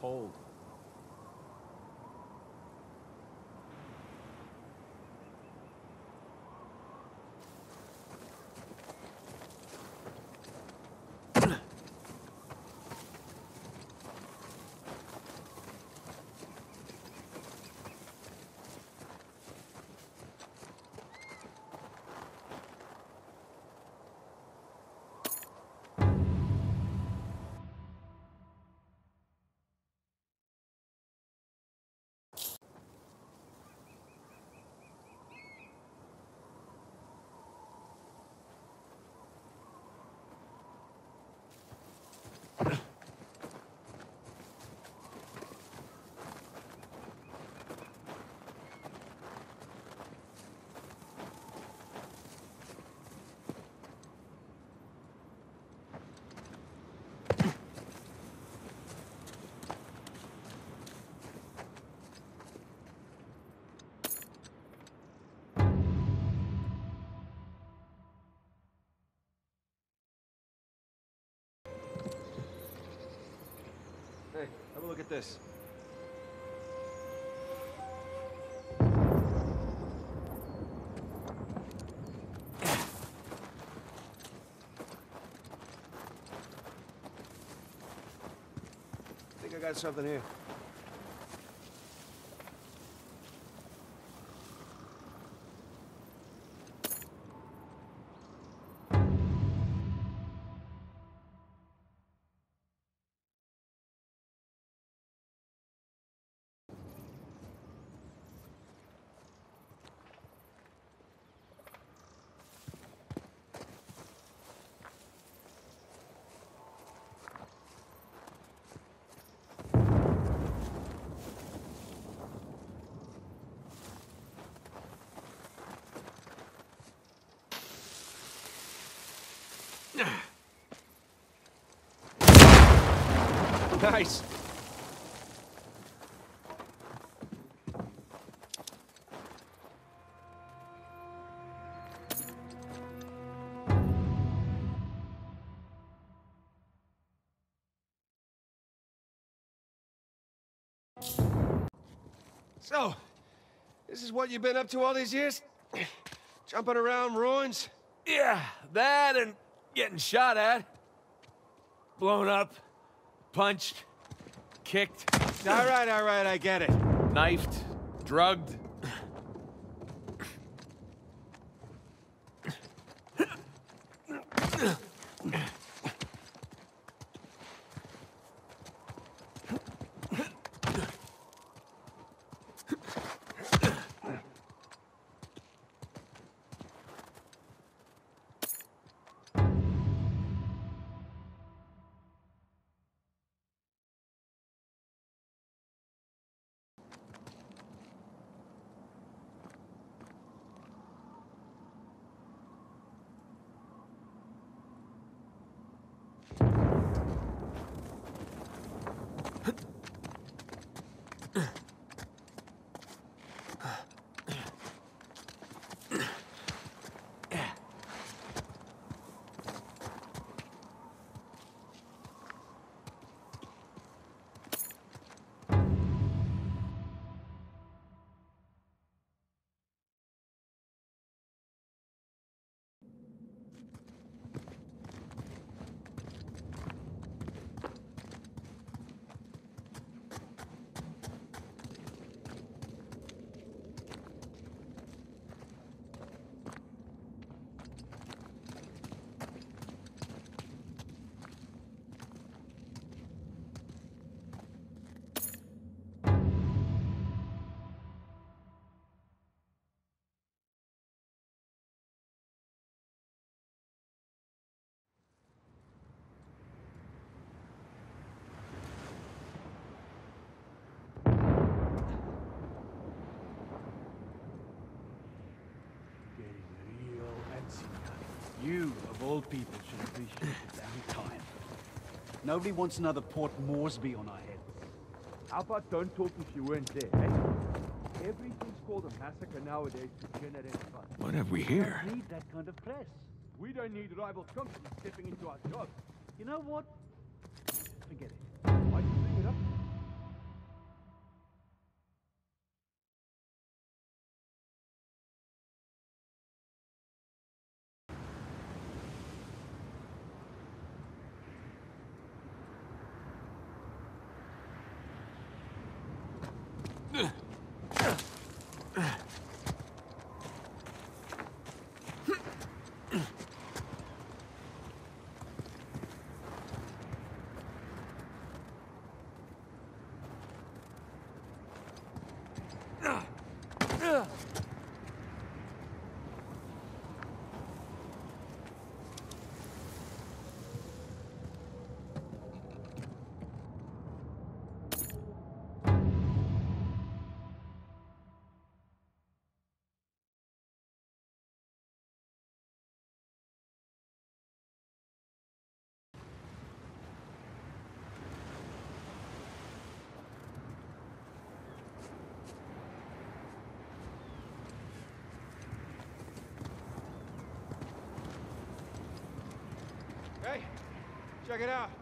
cold. Hey, have a look at this. I think I got something here. Nice! So, this is what you've been up to all these years? Jumping around ruins? Yeah, that and getting shot at. Blown up. Punched, kicked. All right, I get it. Knifed, drugged. You, of all people, should appreciate it. I'm tired. Nobody wants another Port Moresby on our head. How about don't talk if you weren't there, eh? Everything's called a massacre nowadays to generate funds. What have we here? We don't need that kind of press. We don't need rival companies stepping into our jobs. You know what? Forget it. Why'd you bring it up? Check it out.